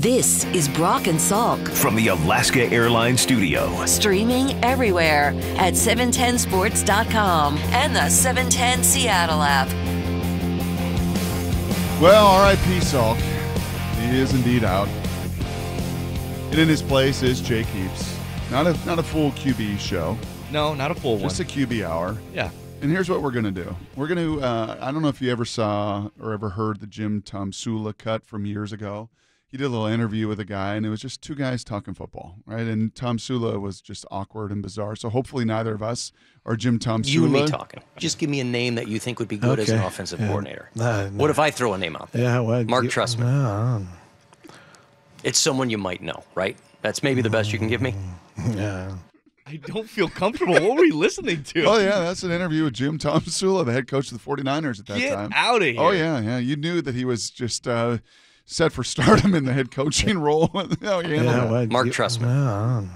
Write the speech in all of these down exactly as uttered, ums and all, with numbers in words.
This is Brock and Salk from the Alaska Airlines studio. Streaming everywhere at seven ten sports dot com and the seven ten Seattle app. Well, R I P Salk. He is indeed out. And in his place is Jake Heaps. Not a not a full Q B show. No, not a full one. Just a Q B hour. Yeah. And here's what we're going to do. We're going to, uh, I don't know if you ever saw or ever heard the Jim Tomsula cut from years ago. He did a little interview with a guy, and it was just two guys talking football, right? And Tomsula was just awkward and bizarre. So hopefully neither of us are Jim Tomsula. You and me talking. Just give me a name that you think would be good okay. as an offensive yeah. coordinator. No, no. What if I throw a name out there? Yeah, well, Marc Trestman. No, it's someone you might know, right? That's maybe the best you can give me. Yeah. I don't feel comfortable. What were we listening to? Oh, yeah, that's an interview with Jim Tomsula, the head coach of the forty-niners at that Get time. Get out of here. Oh, yeah, yeah. You knew that he was just uh, set for stardom in the head coaching role. oh, yeah, well, Marc you, Trestman. Yeah.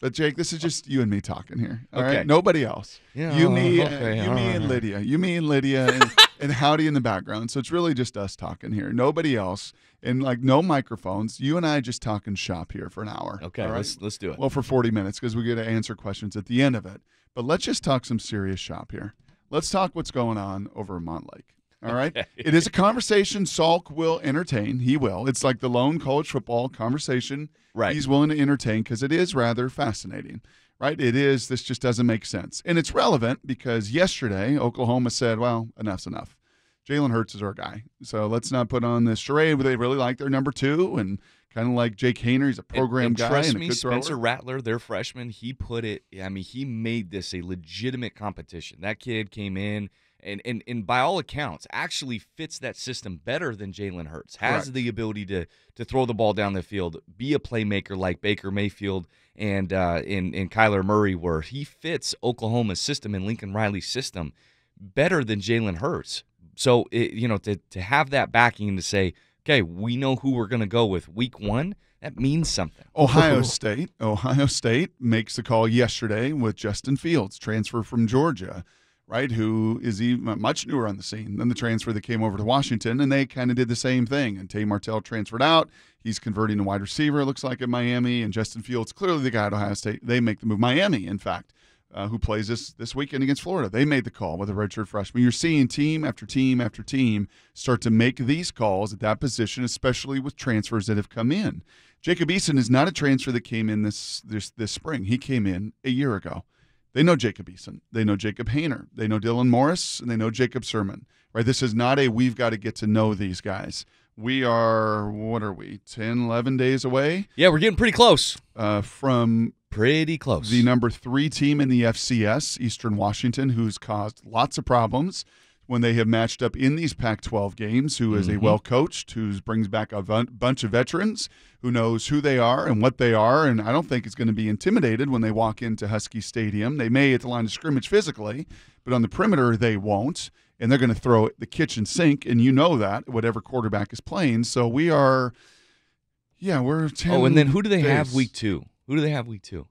But, Jake, this is just you and me talking here, all okay. right? Nobody else. Yeah, you, me, okay, uh, you, me, and Lydia. You, me, and Lydia, and, and Howdy in the background. So it's really just us talking here. Nobody else. And, like, no microphones. You and I just talking shop here for an hour. Okay, right? let's, let's do it. Well, for forty minutes because we get to answer questions at the end of it. But let's just talk some serious shop here. Let's talk what's going on over in Montlake. All right? Okay. It is a conversation Salk will entertain. He will. It's like the lone college football conversation right. he's willing to entertain because it is rather fascinating. Right? It is. This just doesn't make sense. And it's relevant because yesterday Oklahoma said, well, enough's enough. Jalen Hurts is our guy, so let's not put on this charade. They really like their number two, and kind of like Jake Haener, he's a program and, and guy. Trust and a me, good Spencer thrower. Rattler, their freshman, he put it. I mean, he made this a legitimate competition. That kid came in, and and, and by all accounts, actually fits that system better than Jalen Hurts. Has Correct. the ability to to throw the ball down the field, be a playmaker like Baker Mayfield and uh, and and Kyler Murray were. He fits Oklahoma's system and Lincoln Riley's system better than Jalen Hurts. So, it, you know, to, to have that backing and to say, okay, we know who we're going to go with week one, that means something. Ohio State. Ohio State makes the call yesterday with Justin Fields, transfer from Georgia, right, who is even much newer on the scene than the transfer that came over to Washington, and they kind of did the same thing. And Tay Martell transferred out. He's converting to wide receiver, it looks like, at Miami. And Justin Fields, clearly the guy at Ohio State, they make the move. Miami, in fact. Uh, who plays this this weekend against Florida. They made the call with a redshirt freshman. You're seeing team after team after team start to make these calls at that position, especially with transfers that have come in. Jacob Eason is not a transfer that came in this this this spring. He came in a year ago. They know Jacob Eason. They know Jacob Haener. They know Dylan Morris, and they know Jacob Sirmon. Right? This is not a we've got to get to know these guys. We are, what are we, ten, eleven days away? Yeah, we're getting pretty close. Uh, from... Pretty close. The number three team in the F C S, Eastern Washington, who's caused lots of problems when they have matched up in these Pac twelve games, who is mm-hmm. a well-coached, who brings back a bunch of veterans, who knows who they are and what they are, and I don't think it's going to be intimidated when they walk into Husky Stadium. They may at the line of scrimmage physically, but on the perimeter they won't, and they're going to throw the kitchen sink, and you know that, whatever quarterback is playing. So we are, yeah, we're ten Oh, and then who do they days. have week two? Who do they have week two?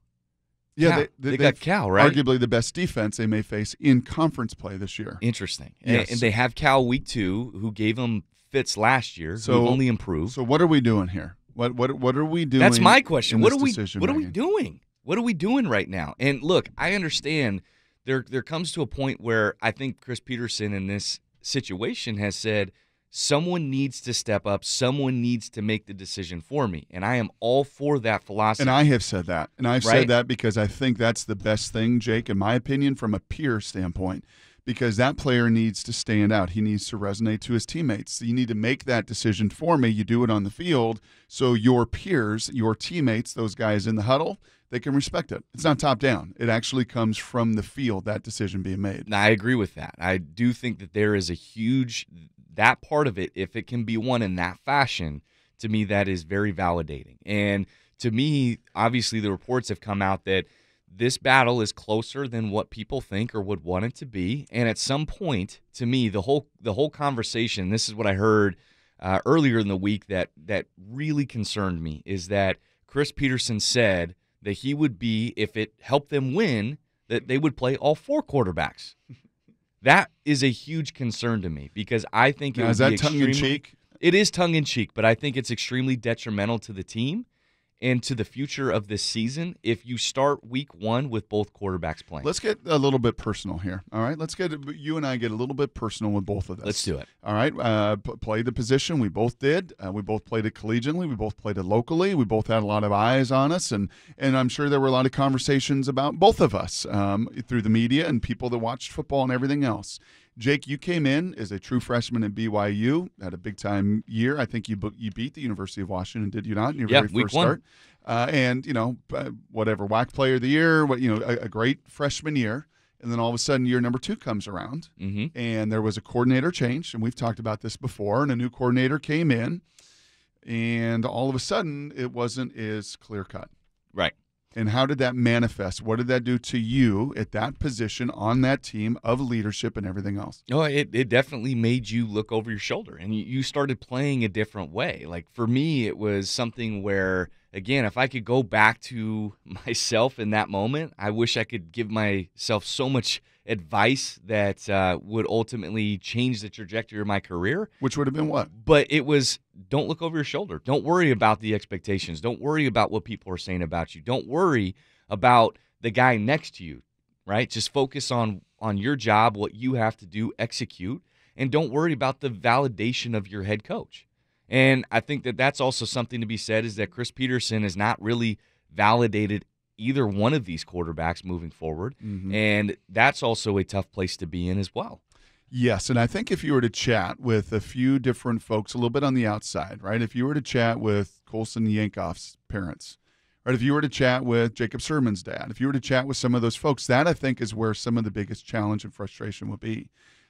Yeah, they, they, they got Cal, right? Arguably the best defense they may face in conference play this year. Interesting. Yes. And they have Cal week two, who gave them fits last year, so, who only improved. So what are we doing here? What what what are we doing? That's my question. What are we What are we doing? What are we doing right now? And look, I understand there there comes to a point where I think Chris Petersen in this situation has said someone needs to step up. Someone needs to make the decision for me. And I am all for that philosophy. And I have said that. And I've right? said that because I think that's the best thing, Jake, in my opinion, from a peer standpoint, because that player needs to stand out. He needs to resonate to his teammates. So you need to make that decision for me. You do it on the field so your peers, your teammates, those guys in the huddle, they can respect it. It's not top down. It actually comes from the field, that decision being made. And I agree with that. I do think that there is a huge – that part of it, if it can be won in that fashion, to me, that is very validating. And to me, obviously, the reports have come out that this battle is closer than what people think or would want it to be. And at some point, to me, the whole the whole conversation, this is what I heard uh, earlier in the week that that really concerned me, is that Chris Petersen said that he would be, if it helped them win, that they would play all four quarterbacks. That is a huge concern to me because I think it now, would is that be tongue in cheek? it is tongue-in-cheek, but I think it's extremely detrimental to the team and to the future of this season if you start week one with both quarterbacks playing. Let's get a little bit personal here, all right? Let's get you and I get a little bit personal with both of us. Let's do it. All right, uh, p- play the position. We both did. Uh, we both played it collegiately. We both played it locally. We both had a lot of eyes on us, and, and I'm sure there were a lot of conversations about both of us um, through the media and people that watched football and everything else. Jake, you came in as a true freshman at B Y U, had a big-time year. I think you you beat the University of Washington, did you not, in your yeah, very first one. start? Uh, and, you know, whatever, W A C Player of the Year, what you know, a, a great freshman year. And then all of a sudden year number two comes around, mm-hmm. and there was a coordinator change, and we've talked about this before, and a new coordinator came in, and all of a sudden it wasn't as clear-cut. Right. And how did that manifest? What did that do to you at that position on that team of leadership and everything else? Oh, it, it definitely made you look over your shoulder, and you started playing a different way. Like, for me, it was something where, again, if I could go back to myself in that moment, I wish I could give myself so much advice that uh, would ultimately change the trajectory of my career. Which would have been what? But it was, don't look over your shoulder. Don't worry about the expectations. Don't worry about what people are saying about you. Don't worry about the guy next to you, right? Just focus on on your job, what you have to do, execute, and don't worry about the validation of your head coach. And I think that that's also something to be said, is that Chris Petersen is not really validated either one of these quarterbacks moving forward, mm-hmm. and that's also a tough place to be in as well. Yes, and I think if you were to chat with a few different folks a little bit on the outside, right, if you were to chat with Colson Yankoff's parents, right, if you were to chat with Jacob Sirmon's dad, if you were to chat with some of those folks, that I think is where some of the biggest challenge and frustration would be.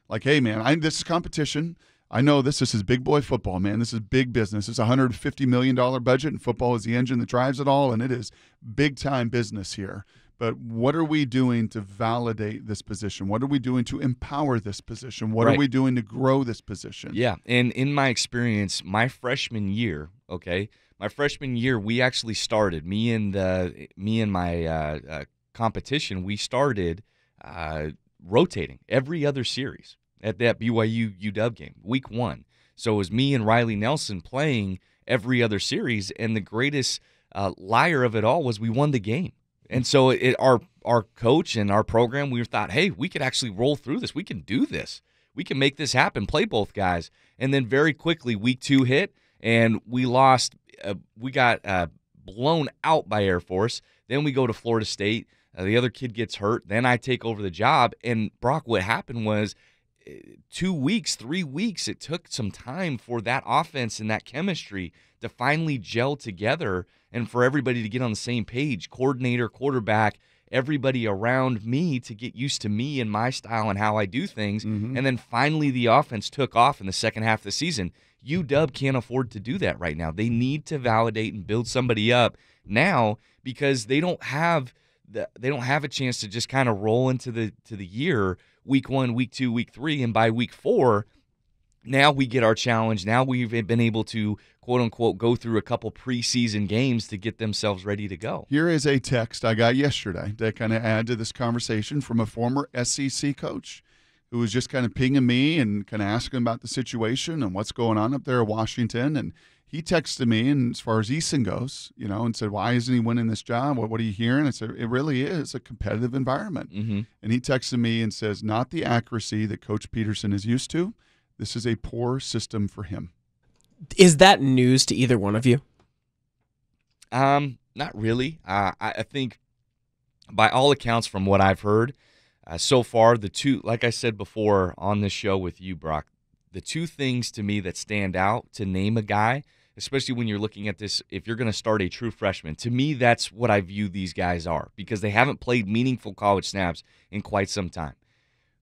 Like, hey, man, I, this is competition. I know this. This is big boy football, man. This is big business. It's a one hundred fifty million dollars budget, and football is the engine that drives it all, and it is big-time business here. But what are we doing to validate this position? What are we doing to empower this position? What right. are we doing to grow this position? Yeah, and in my experience, my freshman year, okay, my freshman year, we actually started, me and, the, me and my uh, uh, competition, we started uh, rotating every other series at that B Y U U W game, week one. So it was me and Riley Nelson playing every other series, and the greatest uh, liar of it all was we won the game. And so it, our our coach and our program, we thought, hey, we could actually roll through this. We can do this. We can make this happen, play both guys. And then very quickly, week two hit, and we lost. Uh, we got uh, blown out by Air Force. Then we go to Florida State. Uh, the other kid gets hurt. Then I take over the job. And, Brock, what happened was, two weeks, three weeks, it took some time for that offense and that chemistry to finally gel together and for everybody to get on the same page, coordinator, quarterback, everybody around me to get used to me and my style and how I do things. Mm-hmm. And then finally the offense took off in the second half of the season. U W can't afford to do that right now. They need to validate and build somebody up now because they don't have the, they don't have a chance to just kind of roll into the to the year week one, week two, week three, and by week four, now we get our challenge. Now we've been able to, quote unquote, go through a couple preseason games to get themselves ready to go. Here is a text I got yesterday that kind of add to this conversation from a former S E C coach who was just kind of pinging me and kind of asking about the situation and what's going on up there in Washington. And he texted me, and as far as Eason goes, you know, and said, why isn't he winning this job? What, what are you hearing? I said, it really is a competitive environment. Mm-hmm. And he texted me and says, not the accuracy that Coach Petersen is used to. This is a poor system for him. Is that news to either one of you? Um, not really. Uh, I, I think by all accounts from what I've heard, Uh, so far, the two, like I said before on this show with you, Brock, the two things to me that stand out to name a guy, especially when you're looking at this, if you're going to start a true freshman, to me, that's what I view these guys are because they haven't played meaningful college snaps in quite some time.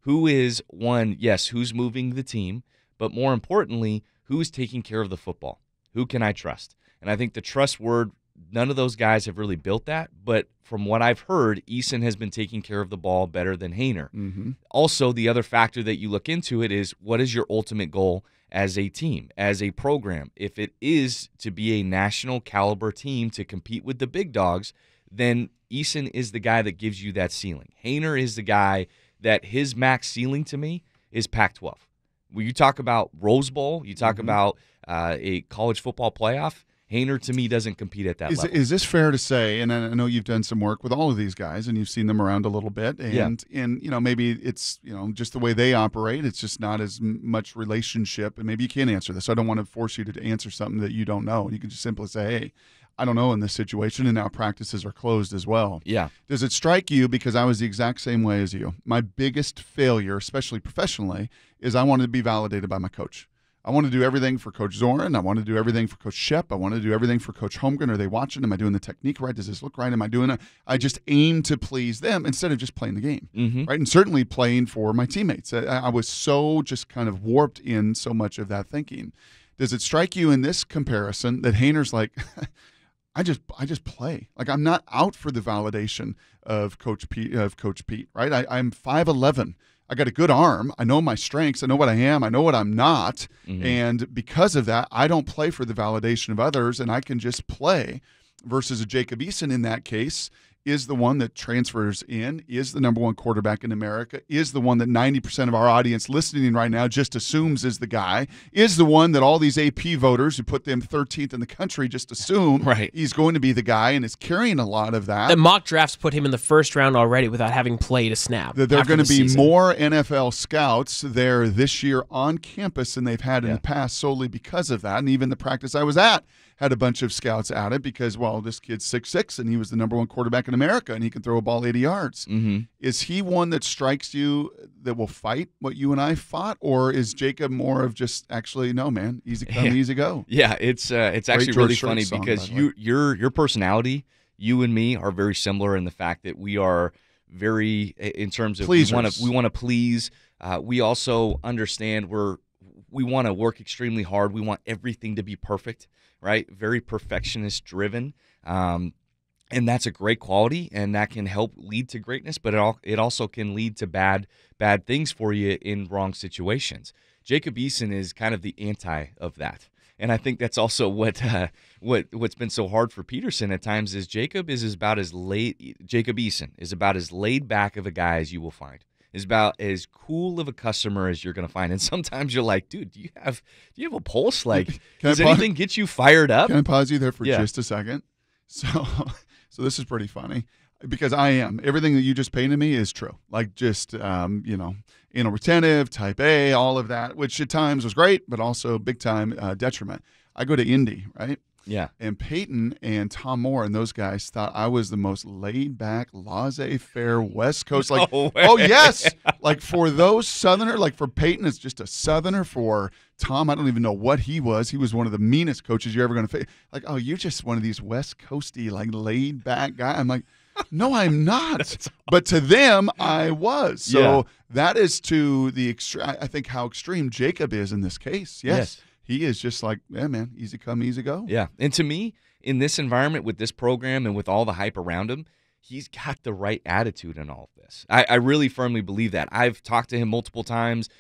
Who is, one, yes, who's moving the team, but more importantly, who is taking care of the football? Who can I trust? And I think the trust word, none of those guys have really built that, but from what I've heard, Eason has been taking care of the ball better than Haener. Mm-hmm. Also, the other factor that you look into it is what is your ultimate goal as a team, as a program? If it is to be a national caliber team to compete with the big dogs, then Eason is the guy that gives you that ceiling. Haener is the guy that his max ceiling to me is Pac twelve. When you talk about Rose Bowl, you talk mm-hmm. about uh, a college football playoff, Haener, to me, doesn't compete at that is, level. Is this fair to say, and I know you've done some work with all of these guys, and you've seen them around a little bit, and, yeah. and you know, maybe it's, you know, just the way they operate, it's just not as much relationship, and maybe you can't answer this. I don't want to force you to answer something that you don't know. You can just simply say, hey, I don't know in this situation, and now practices are closed as well. Yeah. Does it strike you, because I was the exact same way as you, my biggest failure, especially professionally, is I wanted to be validated by my coach. I want to do everything for Coach Zorin. I want to do everything for Coach Shep. I want to do everything for Coach Holmgren. Are they watching? Am I doing the technique right? Does this look right? Am I doing it? I just aim to please them instead of just playing the game, mm-hmm. right? And certainly playing for my teammates. I, I was so just kind of warped in so much of that thinking. Does it strike you in this comparison that Haener's like, I just I just play. Like, I'm not out for the validation of Coach Pete, of Coach Pete right? I, I'm five eleven. I got a good arm. I know my strengths. I know what I am. I know what I'm not. Mm-hmm. And because of that, I don't play for the validation of others, and I can just play versus a Jacob Eason in that case is the one that transfers in, is the number one quarterback in America, is the one that ninety percent of our audience listening right now just assumes is the guy, is the one that all these A P voters who put them thirteenth in the country just assume right. he's going to be the guy and is carrying a lot of that. The mock drafts put him in the first round already without having played a snap. There are going to be season. more N F L scouts there this year on campus than they've had yeah. in the past solely because of that, and even the practice I was at had a bunch of scouts at it because, well, this kid's six six and he was the number one quarterback in America and he can throw a ball eighty yards. Mm-hmm. Is he one that strikes you that will fight what you and I fought, or is Jacob more of just actually, no, man, easy come, yeah. easy go? Yeah, it's uh, it's actually really funny song, because you your your personality, you and me, are very similar in the fact that we are very, in terms of Pleasers. we want to we want to please. Uh, we also understand we're we want to work extremely hard. We want everything to be perfect. Right, very perfectionist driven, um, and that's a great quality, and that can help lead to greatness. But it all it also can lead to bad bad things for you in wrong situations. Jacob Eason is kind of the anti of that, and I think that's also what uh, what what's been so hard for Petersen at times is Jacob is about as laid Jacob Eason is about as laid back of a guy as you will find. Is about as cool of a customer as you're going to find. And sometimes you're like, dude, do you have do you have a pulse? Like, does anything get you fired up? Can I pause you there for yeah. just a second? So, so this is pretty funny because I am. Everything that you just painted me is true. Like, just, um, you know, anal retentive, type A, all of that, which at times was great, but also big time uh, detriment. I go to Indy, right? Yeah. And Peyton and Tom Moore and those guys thought I was the most laid-back, laissez-faire West Coast. Like, no oh, yes. Like, for those Southerner, like for Peyton, it's just a Southerner. For Tom, I don't even know what he was. He was one of the meanest coaches you're ever going to face. Like, oh, you're just one of these West Coasty, like, laid-back guys. I'm like, no, I'm not. But to them, I was. So yeah. that is to the extre- I think how extreme Jacob is in this case. Yes. yes. He is just like, yeah, man, easy come, easy go. Yeah, and to me, in this environment with this program and with all the hype around him, he's got the right attitude in all of this. I, I really firmly believe that. I've talked to him multiple times,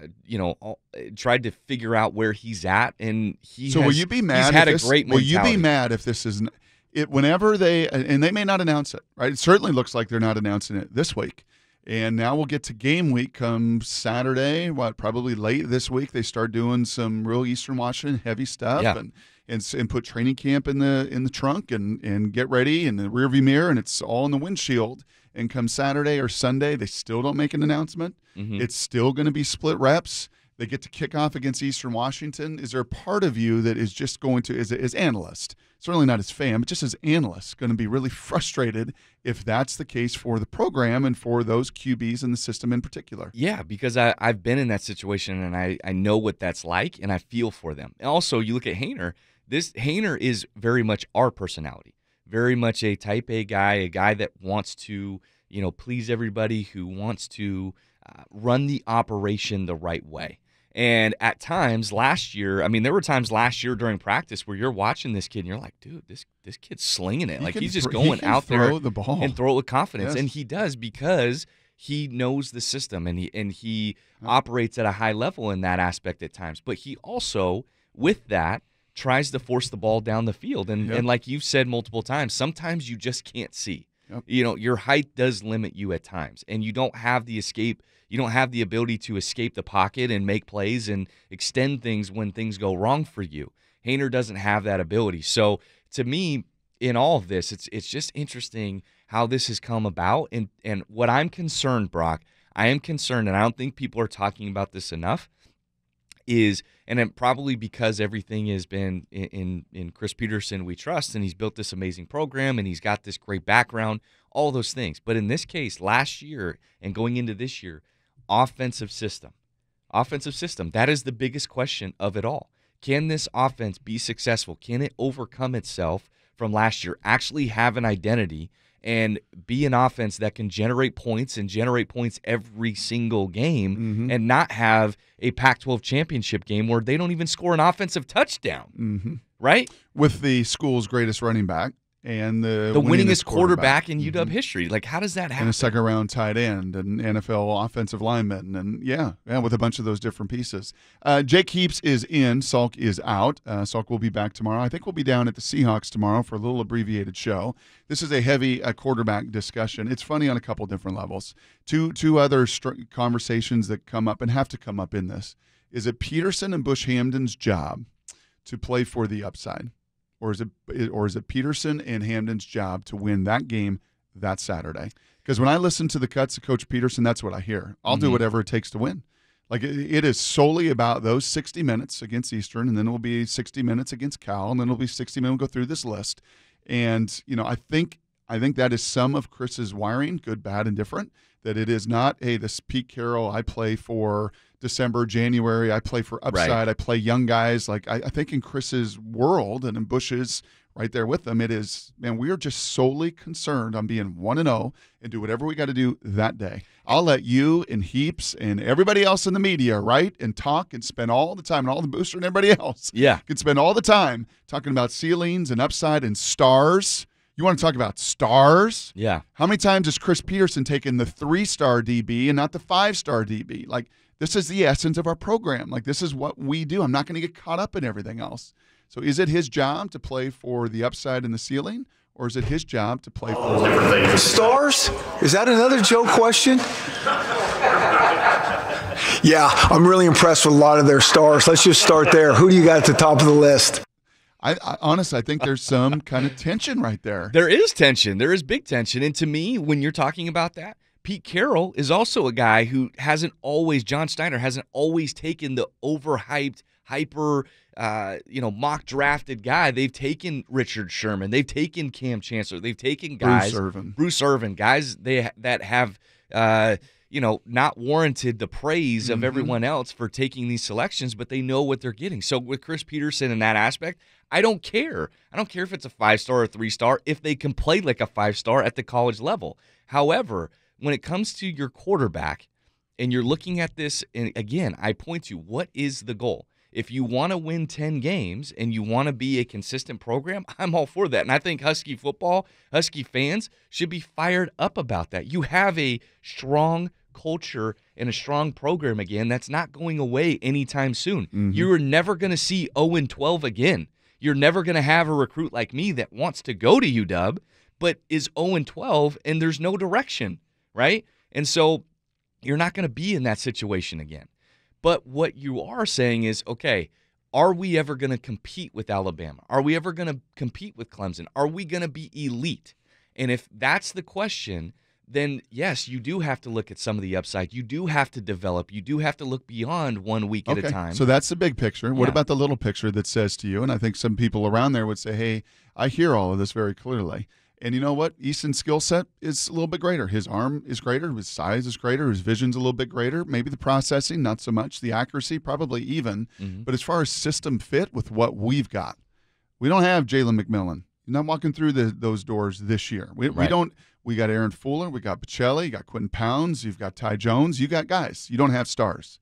uh, you know, all, uh, tried to figure out where he's at, and he so has, will you be mad he's had this, a great mentality. Will you be mad if this isn't it? Whenever they, and they may not announce it, right? It certainly looks like they're not announcing it this week. And now we'll get to game week come Saturday, what, probably late this week. They start doing some real Eastern Washington heavy stuff yeah. and, and and put training camp in the in the trunk and, and get ready in the rearview mirror, and it's all in the windshield. And come Saturday or Sunday, they still don't make an announcement. Mm-hmm. It's still going to be split reps. They get to kick off against Eastern Washington. Is there a part of you that is just going to, as, as analyst, certainly not as fan, but just as analyst, going to be really frustrated if that's the case for the program and for those Q Bs in the system in particular? Yeah, because I, I've been in that situation, and I, I know what that's like, and I feel for them. And also, you look at Haener. This Haener is very much our personality, very much a type A guy, a guy that wants to, you know, please everybody, who wants to uh, run the operation the right way. And at times last year, I mean, there were times last year during practice where you're watching this kid and you're like, dude, this this kid's slinging it. He like, he's just th- going he out there the ball. and throw it with confidence. Yes. And he does, because he knows the system, and he, and he yeah. operates at a high level in that aspect at times. But he also, with that, tries to force the ball down the field. And, yep. and like you've said multiple times, sometimes you just can't see. Yep. You know, your height does limit you at times, and you don't have the escape. You don't have the ability to escape the pocket and make plays and extend things when things go wrong for you. Haener doesn't have that ability. So to me, in all of this, it's it's just interesting how this has come about. And, and what I'm concerned, Brock, I am concerned, and I don't think people are talking about this enough, is, and it probably because everything has been in, in, in Chris Petersen we trust, and he's built this amazing program, and he's got this great background, all those things. But in this case, last year and going into this year, offensive system. Offensive system, that is the biggest question of it all. Can this offense be successful? Can it overcome itself from last year, actually have an identity, and be an offense that can generate points and generate points every single game, mm-hmm. and not have a Pac twelve championship game where they don't even score an offensive touchdown, mm-hmm. right? With the school's greatest running back and the, the winningest, winningest quarterback, quarterback in U W mm-hmm. history. Like, how does that happen? And a second-round tight end and N F L offensive lineman, and yeah, yeah, with a bunch of those different pieces. Uh, Jake Heaps is in. Salk is out. Uh, Salk will be back tomorrow. I think we'll be down at the Seahawks tomorrow for a little abbreviated show. This is a heavy uh, quarterback discussion. It's funny on a couple different levels. Two, two other str- conversations that come up and have to come up in this. Is it Petersen and Bush Hamden's job to play for the upside? Or is it or is it Petersen and Hamden's job to win that game that Saturday? Because when I listen to the cuts of Coach Petersen, that's what I hear. I'll mm-hmm. do whatever it takes to win. Like, it is solely about those sixty minutes against Eastern, and then it will be sixty minutes against Cal, and then it will be sixty minutes. We'll go through this list. And, you know, I think I think that is some of Chris's wiring, good, bad, and different, that it is not, hey, this Pete Carroll, I play for December, January, I play for upside, right. I play young guys. Like, I, I think in Chris's world and in Bush's right there with them, it is, man, we are just solely concerned on being one and oh and do whatever we got to do that day. I'll let you and Heaps and everybody else in the media write and talk and spend all the time, and all the booster and everybody else yeah. can spend all the time talking about ceilings and upside and stars. You want to talk about stars? Yeah. How many times has Chris Petersen taken the three-star D B and not the five-star D B? Like, this is the essence of our program. Like, this is what we do. I'm not going to get caught up in everything else. So is it his job to play for the upside and the ceiling, or is it his job to play oh, for different things? Stars? Is that another Joe question? Yeah, I'm really impressed with a lot of their stars. Let's just start there. Who do you got at the top of the list? I, I honestly, I think there's some kind of tension right there. There is tension. There is big tension. And to me, when you're talking about that, Pete Carroll is also a guy who hasn't always, John Steiner hasn't always taken the overhyped, hyper, uh, you know, mock drafted guy. They've taken Richard Sherman. They've taken Cam Chancellor. They've taken guys, Bruce Irvin, Bruce Irvin guys they, that have, uh, you know, not warranted the praise mm-hmm. of everyone else for taking these selections, but they know what they're getting. So with Chris Petersen in that aspect, I don't care. I don't care if it's a five-star or three-star if they can play like a five-star at the college level. However, when it comes to your quarterback and you're looking at this, and again, I point to what is the goal? If you want to win ten games and you want to be a consistent program, I'm all for that. And I think Husky football, Husky fans should be fired up about that. You have a strong culture and a strong program again that's not going away anytime soon. Mm-hmm. You are never going to see oh and twelve again. You're never going to have a recruit like me that wants to go to U W but is oh and twelve and there's no direction. Right? And so you're not going to be in that situation again. But what you are saying is, okay, are we ever going to compete with Alabama? Are we ever going to compete with Clemson? Are we going to be elite? And if that's the question, then yes, you do have to look at some of the upside. You do have to develop. You do have to look beyond one week okay. at a time. So that's the big picture. What yeah. about the little picture that says to you, and I think some people around there would say, hey, I hear all of this very clearly. And you know what? Eason's skill set is a little bit greater. His arm is greater. His size is greater. His vision's a little bit greater. Maybe the processing, not so much. The accuracy, probably even. Mm-hmm. But as far as system fit with what we've got, we don't have Jalen McMillan. You're not walking through the, those doors this year. We, right. we don't. We got Aaron Fuller. We got Bocelli. You got Quentin Pounds. You've got Ty Jones. You got guys. You don't have stars,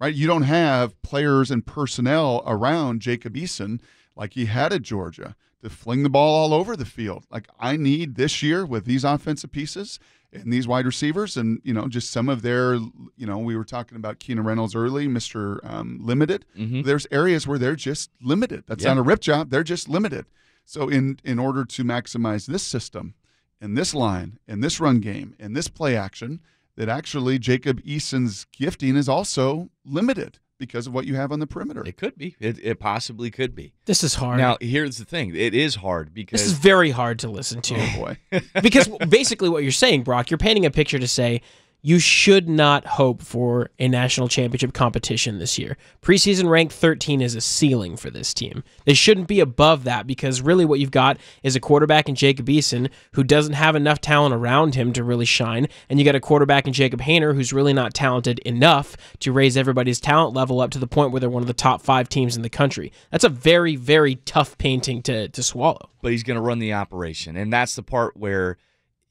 right? You don't have players and personnel around Jacob Eason like he had at Georgia, to fling the ball all over the field. Like, I need this year with these offensive pieces and these wide receivers and, you know, just some of their, you know, we were talking about Keenan Reynolds early, Mister Um, limited. Mm-hmm. There's areas where they're just limited. That's yeah. not a rip job. They're just limited. So in, in order to maximize this system and this line and this run game and this play action that actually Jacob Eason's gifting is also limited because of what you have on the perimeter. It could be. It, it possibly could be. This is hard. Now, here's the thing. It is hard because... This is very hard to listen to. Oh, boy. Because basically what you're saying, Brock, you're painting a picture to say you should not hope for a national championship competition this year. Preseason rank thirteen is a ceiling for this team. They shouldn't be above that because really what you've got is a quarterback in Jacob Eason who doesn't have enough talent around him to really shine, and you got a quarterback in Jacob Haener who's really not talented enough to raise everybody's talent level up to the point where they're one of the top five teams in the country. That's a very, very tough painting to, to swallow. But he's going to run the operation, and that's the part where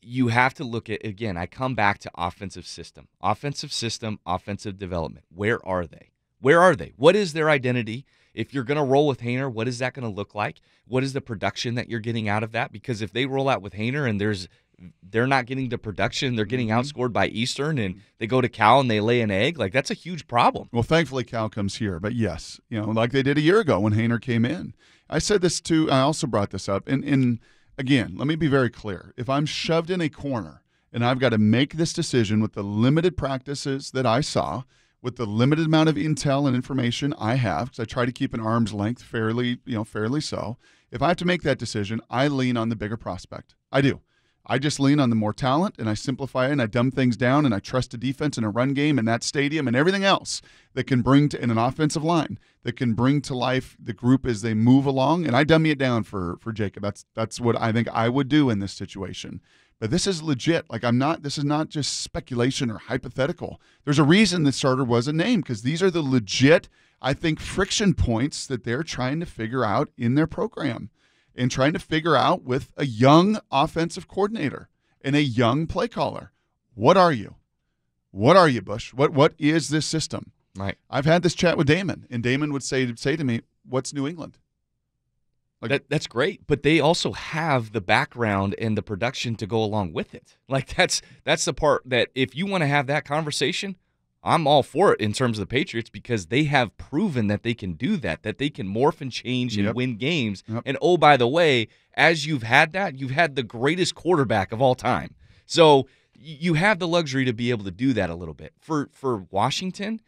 you have to look at, again, I come back to offensive system. Offensive system, offensive development. Where are they? Where are they? What is their identity? If you're going to roll with Haener, what is that going to look like? What is the production that you're getting out of that? Because if they roll out with Haener and there's they're not getting the production, they're getting outscored by Eastern, and they go to Cal and they lay an egg, like that's a huge problem. Well, thankfully Cal comes here, but yes, you know, like they did a year ago when Haener came in. I said this too, I also brought this up, and in again, let me be very clear. If I'm shoved in a corner and I've got to make this decision with the limited practices that I saw, with the limited amount of intel and information I have, because I try to keep an arm's length fairly, you know, fairly so, if I have to make that decision, I lean on the bigger prospect. I do. I just lean on the more talent, and I simplify it, and I dumb things down, and I trust a defense and a run game and that stadium and everything else that can bring to in an offensive line that can bring to life the group as they move along, and I dummy it down for for Jacob. That's that's what I think I would do in this situation. But this is legit. Like I'm not. This is not just speculation or hypothetical. There's a reason the starter wasn't named because these are the legit, I think, friction points that they're trying to figure out in their program. And trying to figure out with a young offensive coordinator and a young play caller. What are you? What are you, Bush? What What is this system? Right. I've had this chat with Damon, and Damon would say, say to me, what's New England? Like, that, that's great, but they also have the background and the production to go along with it. Like that's that's the part that if you want to have that conversation, I'm all for it in terms of the Patriots because they have proven that they can do that, that they can morph and change and yep. win games. Yep. And, oh, by the way, as you've had that, you've had the greatest quarterback of all time. So you have the luxury to be able to do that a little bit. For, for Washington,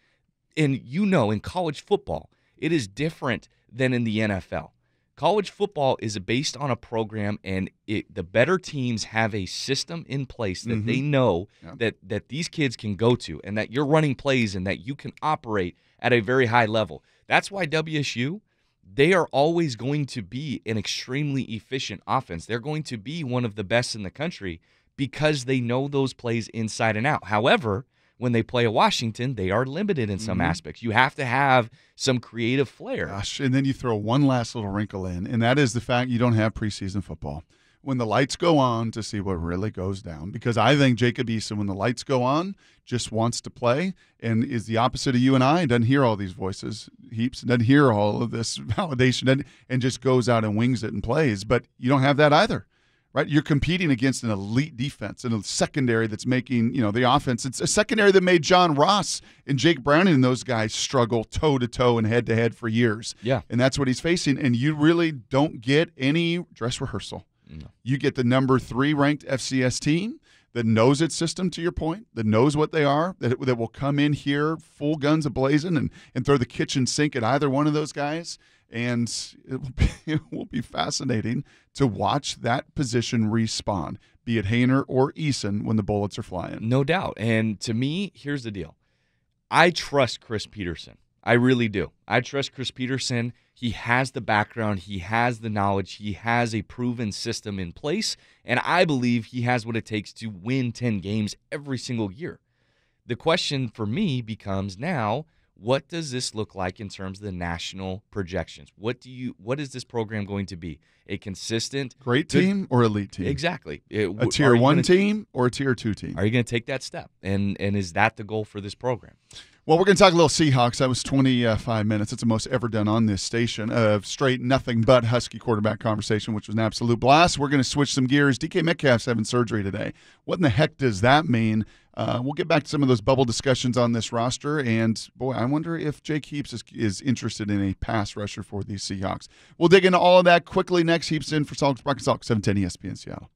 and you know in college football, it is different than in the N F L. College football is based on a program, and it, the better teams have a system in place that mm-hmm. they know yeah. that, that these kids can go to and that you're running plays and that you can operate at a very high level. That's why W S U, they are always going to be an extremely efficient offense. They're going to be one of the best in the country because they know those plays inside and out. However, when they play Washington, they are limited in some mm-hmm. aspects. You have to have some creative flair. Gosh, and then you throw one last little wrinkle in, and that is the fact you don't have preseason football. When the lights go on to see what really goes down, because I think Jacob Eason, when the lights go on, just wants to play and is the opposite of you and I, and doesn't hear all these voices, Heaps, doesn't hear all of this validation, and just goes out and wings it and plays. But you don't have that either. Right, you're competing against an elite defense and a secondary that's making, you know, the offense. It's a secondary that made John Ross and Jake Browning and those guys struggle toe to toe and head to head for years. Yeah, and that's what he's facing. And you really don't get any dress rehearsal. No. You get the number three ranked F C S team that knows its system, to your point, that knows what they are, that that will come in here full guns ablazing and and throw the kitchen sink at either one of those guys. And it will, be, it will be fascinating to watch that position respond, be it Haener or Eason, when the bullets are flying. No doubt. And to me, here's the deal. I trust Chris Petersen. I really do. I trust Chris Petersen. He has the background. He has the knowledge. He has a proven system in place. And I believe he has what it takes to win ten games every single year. The question for me becomes now, what does this look like in terms of the national projections? What do you? What is this program going to be? A consistent great team or elite team? Exactly. It, a tier one team or a tier two team? Are you going to take that step? And and is that the goal for this program? Well, we're going to talk a little Seahawks. That was twenty-five minutes. It's the most ever done on this station of straight nothing but Husky quarterback conversation, which was an absolute blast. We're going to switch some gears. D K Metcalf's having surgery today. What in the heck does that mean? Uh, we'll get back to some of those bubble discussions on this roster. And, boy, I wonder if Jake Heaps is, is interested in a pass rusher for these Seahawks. We'll dig into all of that quickly next. Heaps in for Salk, Brock and Salk, seven ten E S P N Seattle.